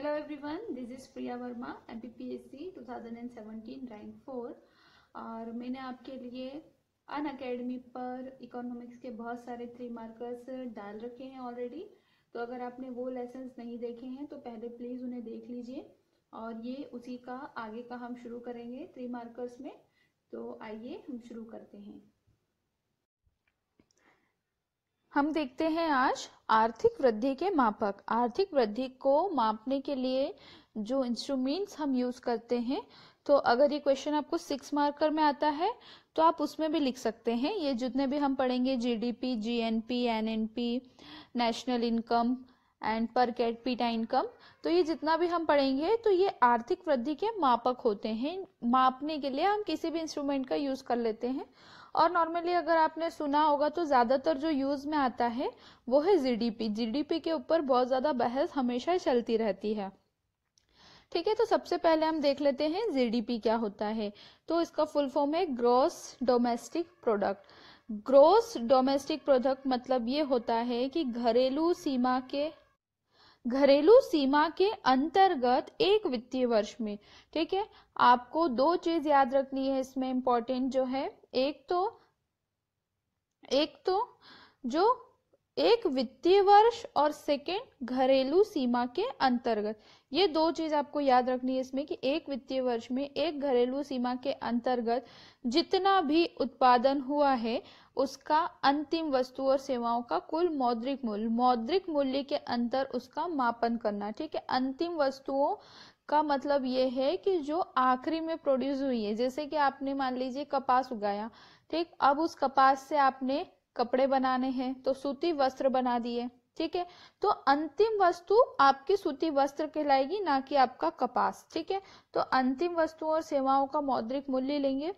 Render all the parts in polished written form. Hello everyone, this is Priya Verma, MPPSC 2017 rank 4 और मैंने आपके लिए Unacademy पर इकोनॉमिक्स के बहुत सारे 3 मार्कर्स डाल रखे हैं ऑलरेडी। तो अगर आपने वो लेसन्स नहीं देखे हैं तो पहले प्लीज़ उन्हें देख लीजिए और ये उसी का आगे का हम शुरू करेंगे 3 मार्कर्स में। तो आइए हम शुरू करते हैं। हम देखते हैं आज आर्थिक वृद्धि के मापक। आर्थिक वृद्धि को मापने के लिए जो इंस्ट्रूमेंट्स हम यूज करते हैं, तो अगर ये क्वेश्चन आपको 6 मार्कर में आता है तो आप उसमें भी लिख सकते हैं। ये जितने भी हम पढ़ेंगे GDP, GNP, NNP, national income and per capita income, तो ये जितना भी हम पढ़ेंगे तो ये आर्थिक वृद्धि के मापक होते हैं। मापने के लिए हम किसी भी इंस्ट्रूमेंट का यूज कर लेते हैं और नॉर्मली अगर आपने सुना होगा तो ज़्यादातर जो यूज़ में आता है वो है जीडीपी। जीडीपी के ऊपर बहुत ज़्यादा बहस हमेशा चलती रहती है, ठीक है। तो सबसे पहले हम देख लेते हैं जीडीपी क्या होता है। तो इसका फुल फॉर्म है gross domestic product. Gross domestic product मतलब ये होता है कि घरेलू सीमा के अंतर्गत एक वित्तीय वर्ष में, ठीक है। आपको 2 चीज याद रखनी है इसमें इम्पोर्टेंट जो है, एक तो जो एक वित्तीय वर्ष और सेकंड घरेलू सीमा के अंतर्गत। ये 2 चीज आपको याद रखनी है इसमें कि एक वित्तीय वर्ष में एक घरेलू सीमा के अंतर्गत जितना भी उत्पादन हुआ है उसका अंतिम वस्तु और सेवाओं का कुल मौद्रिक मूल्य के अंतर उसका मापन करना, ठीक है। अंतिम वस्तुओं का मतलब ये है कि जो आखिरी में प्रोड्यूस हुई है, जैसे कि आपने मान लीजिए कपास उगाया, ठीक। अब उस कपास से आपने कपड़े बनाने हैं तो सूती वस्त्र बना दिए, ठीक है। तो अंतिम वस्तु आपकी सूती वस्त्र कहलाएगी, ना कि आपका कपास, ठीक है। तो अंतिम वस्तुओं और सेवाओं का मौद्रिक मूल्य लेंगे।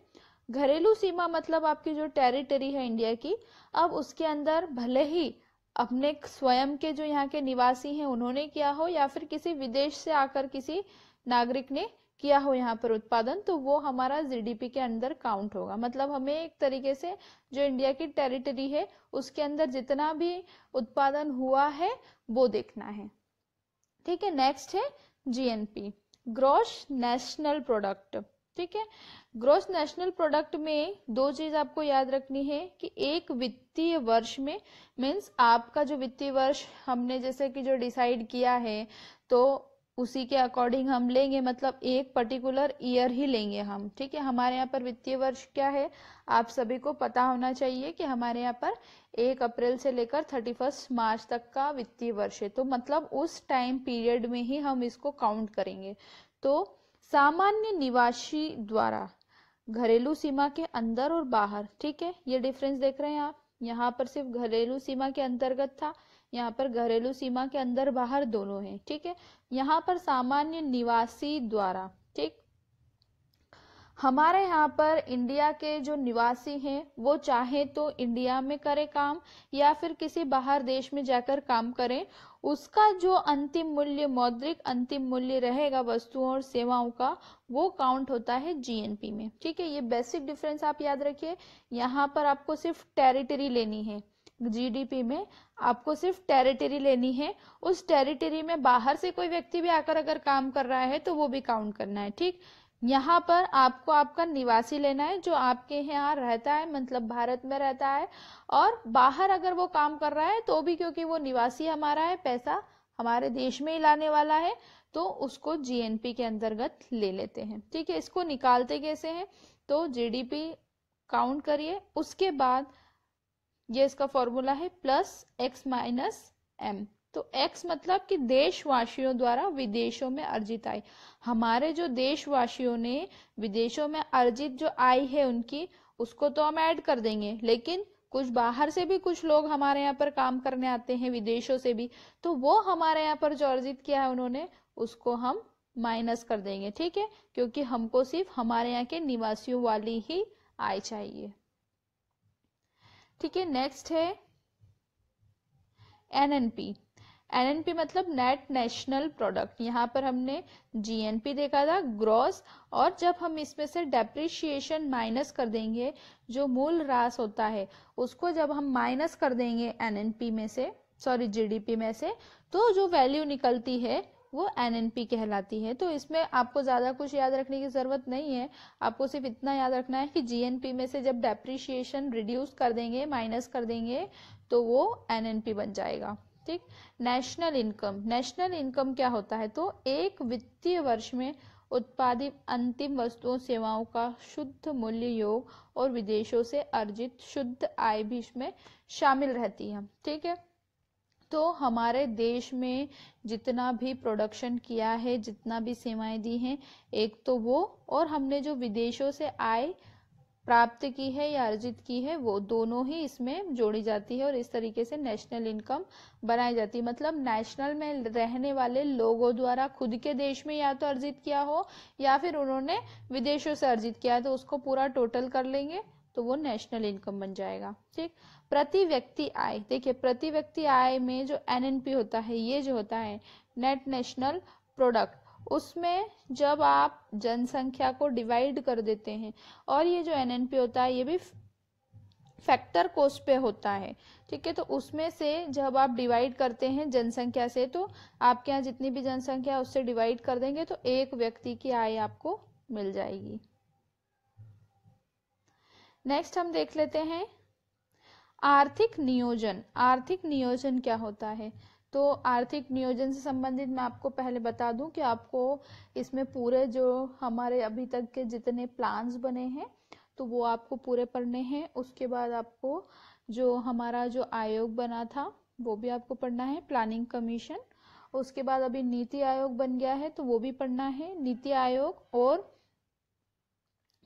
घरेलू सीमा मतलब आपकी जो टेरिटरी है इंडिया की, अब उसके अंदर भले ही अपने स्वयं के जो यहाँ के निवासी हैं उन्होंने किया हो या फिर किसी विदेश से आकर किसी नागरिक ने किया हो यहाँ पर उत्पादन, तो वो हमारा जीडीपी के अंदर काउंट होगा। मतलब हमें एक तरीके से जो इंडिया की टेरिटरी है उसके अंदर जितना भी उत्पादन हुआ है वो देखना है, ठीक है। नेक्स्ट है जीएनपी, ग्रॉस नेशनल प्रोडक्ट, ठीक है। ग्रॉस नेशनल प्रोडक्ट में 2 चीज आपको याद रखनी है कि एक वित्तीय वर्ष में, मीन्स आपका जो वित्तीय वर्ष हमने जैसे कि जो डिसाइड किया है तो उसी के अकॉर्डिंग हम लेंगे, मतलब एक पर्टिकुलर ईयर ही लेंगे हम, ठीक है। हमारे यहाँ पर वित्तीय वर्ष क्या है आप सभी को पता होना चाहिए कि हमारे यहाँ पर 1 अप्रैल से लेकर 31 मार्च तक का वित्तीय वर्ष है, तो मतलब उस टाइम पीरियड में ही हम इसको काउंट करेंगे। तो सामान्य निवासी द्वारा घरेलू सीमा के अंदर और बाहर, ठीक है। ये डिफरेंस देख रहे हैं आप, यहाँ पर सिर्फ घरेलू सीमा के अंतर्गत था, यहाँ पर घरेलू सीमा के अंदर बाहर दोनों है, ठीक है। यहाँ पर सामान्य निवासी द्वारा, ठीक। हमारे यहाँ पर इंडिया के जो निवासी हैं वो चाहे तो इंडिया में करे काम या फिर किसी बाहर देश में जाकर काम करें, उसका जो अंतिम मूल्य मौद्रिक अंतिम मूल्य रहेगा वस्तुओं और सेवाओं का वो काउंट होता है जीएनपी में, ठीक है। ये बेसिक डिफरेंस आप याद रखिए। यहाँ पर आपको सिर्फ टेरिटरी लेनी है, जीडीपी में आपको सिर्फ टेरिटरी लेनी है। उस टेरिटरी में बाहर से कोई व्यक्ति भी आकर अगर काम कर रहा है तो वो भी काउंट करना है, ठीक। यहाँ पर आपको आपका निवासी लेना है जो आपके यहाँ रहता है, मतलब भारत में रहता है, और बाहर अगर वो काम कर रहा है तो भी क्योंकि वो निवासी हमारा है, पैसा हमारे देश में ही लाने वाला है, तो उसको जीएनपी के अंतर्गत ले लेते हैं, ठीक है। इसको निकालते कैसे हैं, तो जीडीपी काउंट करिए, उसके बाद ये इसका फॉर्मूला है +x - m। तो x मतलब कि देशवासियों द्वारा विदेशों में अर्जित आय। हमारे जो देशवासियों ने विदेशों में अर्जित जो आय है उनकी, उसको तो हम ऐड कर देंगे, लेकिन कुछ बाहर से भी कुछ लोग हमारे यहाँ पर काम करने आते हैं विदेशों से भी, तो वो हमारे यहाँ पर जो अर्जित किया है उन्होंने उसको हम माइनस कर देंगे, ठीक है, क्योंकि हमको सिर्फ हमारे यहाँ के निवासियों वाली ही आय चाहिए, ठीक है। नेक्स्ट है एनएनपी। एनएनपी मतलब नेट नेशनल प्रोडक्ट। यहाँ पर हमने जीएनपी देखा था ग्रॉस, और जब हम इसमें से डेप्रिशिएशन माइनस कर देंगे, जो मूल रास होता है उसको जब हम माइनस कर देंगे जीडीपी में से, तो जो वैल्यू निकलती है वो एनएनपी कहलाती है। तो इसमें आपको ज़्यादा कुछ याद रखने की ज़रूरत नहीं है, आपको सिर्फ इतना याद रखना है कि जीएनपी में से जब डेप्रिशिएशन रिड्यूस कर देंगे, माइनस कर देंगे, तो वो एनएनपी बन जाएगा। ठीक। नेशनल इनकम, नेशनल इनकम क्या होता है? तो एक वित्तीय वर्ष में उत्पादित अंतिम वस्तुओं सेवाओं का शुद्ध मूल्य योग और विदेशों से अर्जित शुद्ध आय भी इसमें शामिल रहती है। ठीक है। तो हमारे देश में जितना भी प्रोडक्शन किया है, जितना भी सेवाएं दी हैं, एक तो वो, और हमने जो विदेशों से आय प्राप्त की है या अर्जित की है, वो दोनों ही इसमें जोड़ी जाती है और इस तरीके से नेशनल इनकम बनाई जाती है। मतलब नेशनल में रहने वाले लोगों द्वारा खुद के देश में या तो अर्जित किया हो या फिर उन्होंने विदेशों से अर्जित किया है, तो उसको पूरा टोटल कर लेंगे तो वो नेशनल इनकम बन जाएगा। ठीक। प्रति व्यक्ति आय, देखिए प्रति व्यक्ति आय में जो एनएनपी होता है, ये जो होता है नेट नेशनल प्रोडक्ट, उसमें जब आप जनसंख्या को डिवाइड कर देते हैं, और ये जो एनएनपी होता है ये भी फैक्टर कोस्ट पे होता है। ठीक है। तो उसमें से जब आप डिवाइड करते हैं जनसंख्या से, तो आपके यहाँ जितनी भी जनसंख्या है उससे डिवाइड कर देंगे तो एक व्यक्ति की आय आपको मिल जाएगी। नेक्स्ट हम देख लेते हैं आर्थिक नियोजन। आर्थिक नियोजन क्या होता है? तो आर्थिक नियोजन से संबंधित मैं आपको पहले बता दूं कि आपको इसमें पूरे जो हमारे अभी तक के जितने प्लान्स बने हैं तो वो आपको पूरे पढ़ने हैं। उसके बाद आपको जो हमारा जो आयोग बना था वो भी आपको पढ़ना है, प्लानिंग कमीशन। उसके बाद अभी नीति आयोग बन गया है तो वो भी पढ़ना है। नीति आयोग और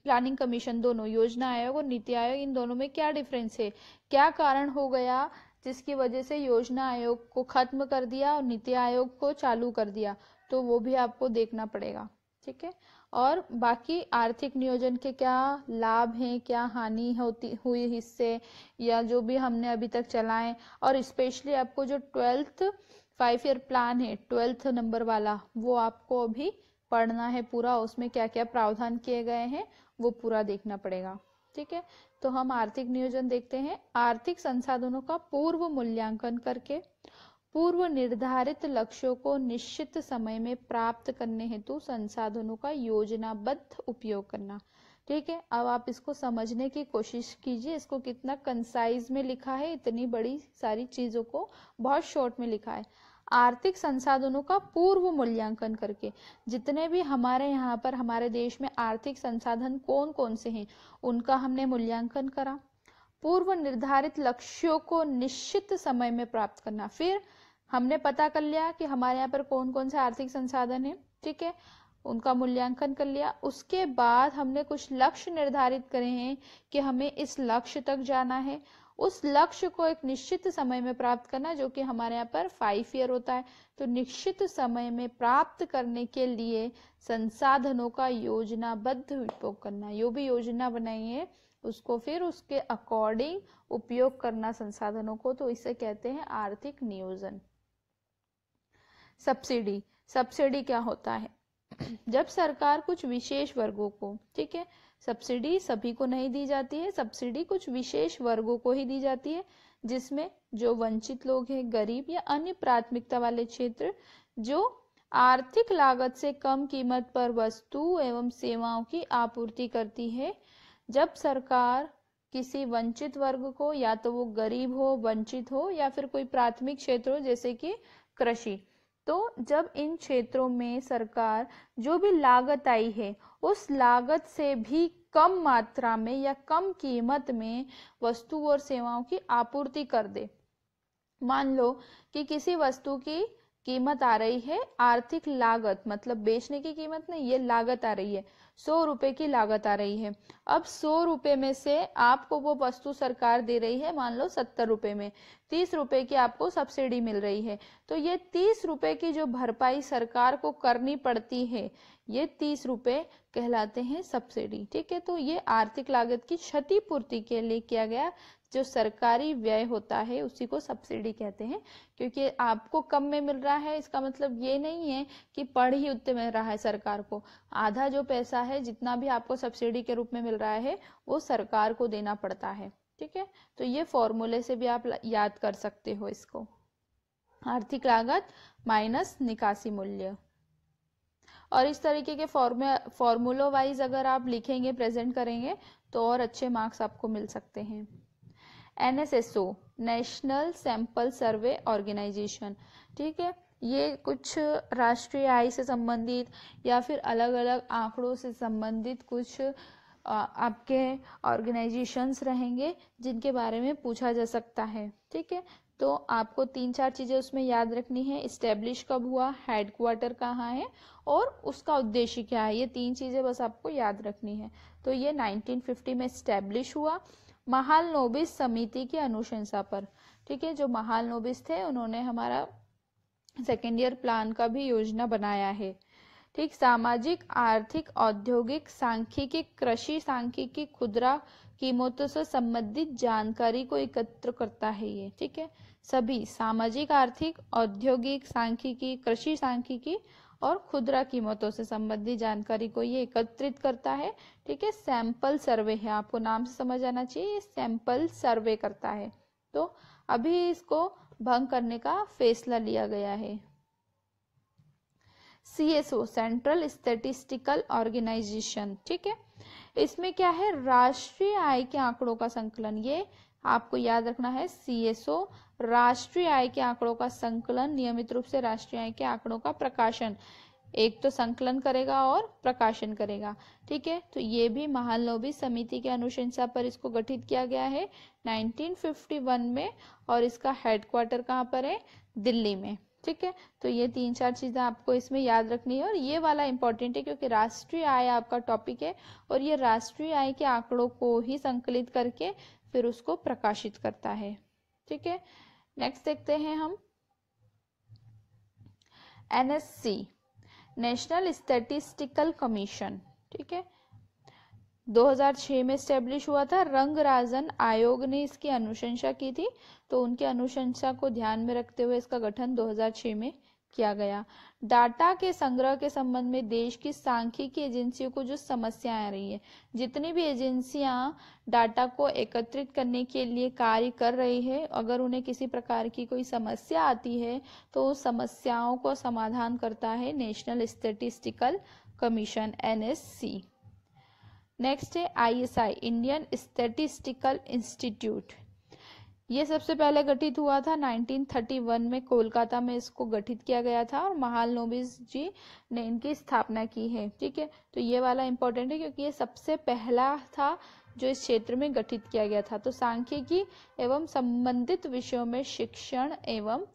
प्लानिंग कमीशन दोनों, योजना आयोग और नीति आयोग, इन दोनों में क्या डिफरेंस है, क्या कारण हो गया जिसकी वजह से योजना आयोग को खत्म कर दिया और नीति आयोग को चालू कर दिया, तो वो भी आपको देखना पड़ेगा। ठीक है। और बाकी आर्थिक नियोजन के क्या लाभ हैं, क्या हानि होती हुई हिस्से, या जो भी हमने अभी तक चलाएं, और स्पेशली आपको जो 12th 5-year प्लान है, 12th नंबर वाला, वो आपको अभी पढ़ना है पूरा। उसमें क्या क्या प्रावधान किए गए हैं वो पूरा देखना पड़ेगा। ठीक है। तो हम आर्थिक नियोजन देखते हैं। आर्थिक संसाधनों का पूर्व मूल्यांकन करके पूर्व निर्धारित लक्ष्यों को निश्चित समय में प्राप्त करने हेतु संसाधनों का योजनाबद्ध उपयोग करना। ठीक है। अब आप इसको समझने की कोशिश कीजिए, इसको कितना कंसाइज में लिखा है, इतनी बड़ी सारी चीजों को बहुत शॉर्ट में लिखा है। आर्थिक संसाधनों का पूर्व मूल्यांकन करके, जितने भी हमारे यहाँ पर हमारे देश में आर्थिक संसाधन कौन कौन से हैं उनका हमने मूल्यांकन करा। पूर्व निर्धारित लक्ष्यों को निश्चित समय में प्राप्त करना, फिर हमने पता कर लिया कि हमारे यहाँ पर कौन कौन से आर्थिक संसाधन हैं। ठीक है। उनका मूल्यांकन कर लिया। उसके बाद हमने कुछ लक्ष्य निर्धारित करे हैं कि हमें इस लक्ष्य तक जाना है। उस लक्ष्य को एक निश्चित समय में प्राप्त करना, जो कि हमारे यहाँ पर 5 ईयर होता है, तो निश्चित समय में प्राप्त करने के लिए संसाधनों का योजनाबद्ध उपयोग करना। यो भी योजना बनाई है उसको फिर उसके अकॉर्डिंग उपयोग करना संसाधनों को, तो इसे कहते हैं आर्थिक नियोजन। सब्सिडी, सब्सिडी क्या होता है? जब सरकार कुछ विशेष वर्गों को, ठीक है, सब्सिडी सभी को नहीं दी जाती है, सब्सिडी कुछ विशेष वर्गों को ही दी जाती है, जिसमें जो वंचित लोग हैं, गरीब या अन्य प्राथमिकता वाले क्षेत्र, जो आर्थिक लागत से कम कीमत पर वस्तु एवं सेवाओं की आपूर्ति करती है। जब सरकार किसी वंचित वर्ग को, या तो वो गरीब हो, वंचित हो, या फिर कोई प्राथमिक क्षेत्र हो जैसे कि कृषि, तो जब इन क्षेत्रों में सरकार जो भी लागत आई है उस लागत से भी कम मात्रा में या कम कीमत में वस्तु और सेवाओं की आपूर्ति कर दे। मान लो कि किसी वस्तु की कीमत आ रही है, आर्थिक लागत मतलब बेचने की कीमत नहीं, ये लागत आ रही है, 100 रुपए की लागत आ रही है। अब 100 रुपए में से आपको वो वस्तु सरकार दे रही है मान लो 70 रुपए में, 30 रुपए की आपको सब्सिडी मिल रही है, तो ये 30 रुपए की जो भरपाई सरकार को करनी पड़ती है, ये 30 रुपए कहलाते हैं सब्सिडी। ठीक है। तो ये आर्थिक लागत की क्षतिपूर्ति के लिए किया गया जो सरकारी व्यय होता है उसी को सब्सिडी कहते हैं। क्योंकि आपको कम में मिल रहा है इसका मतलब ये नहीं है कि पढ़ ही उतने मिल रहा है सरकार को, आधा जो पैसा है जितना भी आपको सब्सिडी के रूप में मिल रहा है वो सरकार को देना पड़ता है। ठीक है। तो ये फॉर्मूले से भी आप याद कर सकते हो इसको, आर्थिक लागत माइनस निकासी मूल्य। और इस तरीके के फॉर्मूलो वाइज अगर आप लिखेंगे, प्रेजेंट करेंगे तो और अच्छे मार्क्स आपको मिल सकते हैं। NSSO national sample survey organisation, ठीक है, ये कुछ राष्ट्रीय आय से संबंधित या फिर अलग अलग आंकड़ों से संबंधित कुछ आपके ऑर्गेनाइजेशंस रहेंगे जिनके बारे में पूछा जा सकता है, ठीक है। तो आपको 3-4 चीज़ें उसमें याद रखनी है, इस्टेब्लिश कब हुआ, हेडक्वार्टर कहाँ है और उसका उद्देश्य क्या है, ये 3 चीज़ें बस आपको याद रखनी है। तो ये 1950 में इस्टेब्लिश हुआ महालनोबिस समिति की अनुशंसा पर, ठीक है। जो महालनोबिस थे उन्होंने हमारा सेकेंड ईयर प्लान का भी योजना बनाया है, ठीक। सामाजिक, आर्थिक, औद्योगिक, सांख्यिकी, कृषि सांख्यिकी, खुदरा कीमतों से संबंधित जानकारी को एकत्र करता है ये, ठीक है। सभी सामाजिक, आर्थिक, औद्योगिक, सांख्यिकी, कृषि सांख्यिकी और खुदरा कीमतों से संबंधित जानकारी को ये एकत्रित करता है, ठीक है। सैंपल सर्वे है, आपको नाम से समझ आना चाहिए, ये सैंपल सर्वे करता है। तो अभी इसको भंग करने का फैसला लिया गया है। CSO सेंट्रल स्टैटिस्टिकल ऑर्गेनाइजेशन, ठीक है, इसमें क्या है, राष्ट्रीय आय के आंकड़ों का संकलन, ये आपको याद रखना है। CSO राष्ट्रीय आय के आंकड़ों का संकलन, नियमित रूप से राष्ट्रीय आय के आंकड़ों का प्रकाशन, एक तो संकलन करेगा और प्रकाशन करेगा, ठीक है। तो ये भी महालनोबिस समिति के अनुशंसा पर इसको गठित किया गया है 1951 में और इसका हेडक्वार्टर कहाँ पर है, दिल्ली में, ठीक है। तो ये 3-4 चीजें आपको इसमें याद रखनी है और ये वाला इंपॉर्टेंट है क्योंकि राष्ट्रीय आय आपका टॉपिक है और ये राष्ट्रीय आय के आंकड़ों को ही संकलित करके फिर उसको प्रकाशित करता है, ठीक है। नेक्स्ट देखते हैं हम NSC नेशनल स्टैटिस्टिकल कमीशन, ठीक है, 2006 में स्टैब्लिश हुआ था। रंगराजन आयोग ने इसकी अनुशंसा की थी, तो उनकी अनुशंसा को ध्यान में रखते हुए इसका गठन 2006 में किया गया। डाटा के संग्रह के संबंध में देश की सांख्यिकी एजेंसियों को जो समस्याएं आ रही है, जितनी भी एजेंसियां डाटा को एकत्रित करने के लिए कार्य कर रही है, अगर उन्हें किसी प्रकार की कोई समस्या आती है तो उस समस्याओं को समाधान करता है national statistical commission NSC। Next है ISI इंडियन स्टैटिस्टिकल इंस्टीट्यूट, ये सबसे पहले गठित हुआ था 1931 में, कोलकाता में इसको गठित किया गया था और महालनोबिस जी ने इनकी स्थापना की है, ठीक है। तो ये वाला इंपॉर्टेंट है क्योंकि ये सबसे पहला था जो इस क्षेत्र में गठित किया गया था। तो सांख्यिकी एवं संबंधित विषयों में शिक्षण एवं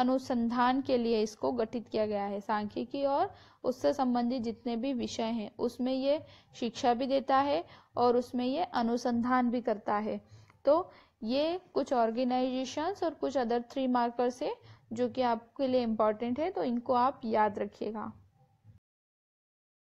अनुसंधान के लिए इसको गठित किया गया है। सांख्यिकी और उससे संबंधित जितने भी विषय हैं उसमें ये शिक्षा भी देता है और उसमें ये अनुसंधान भी करता है। तो ये कुछ ऑर्गेनाइजेशंस और कुछ अदर 3 मार्कर्स है जो कि आपके लिए इम्पॉर्टेंट है, तो इनको आप याद रखिएगा।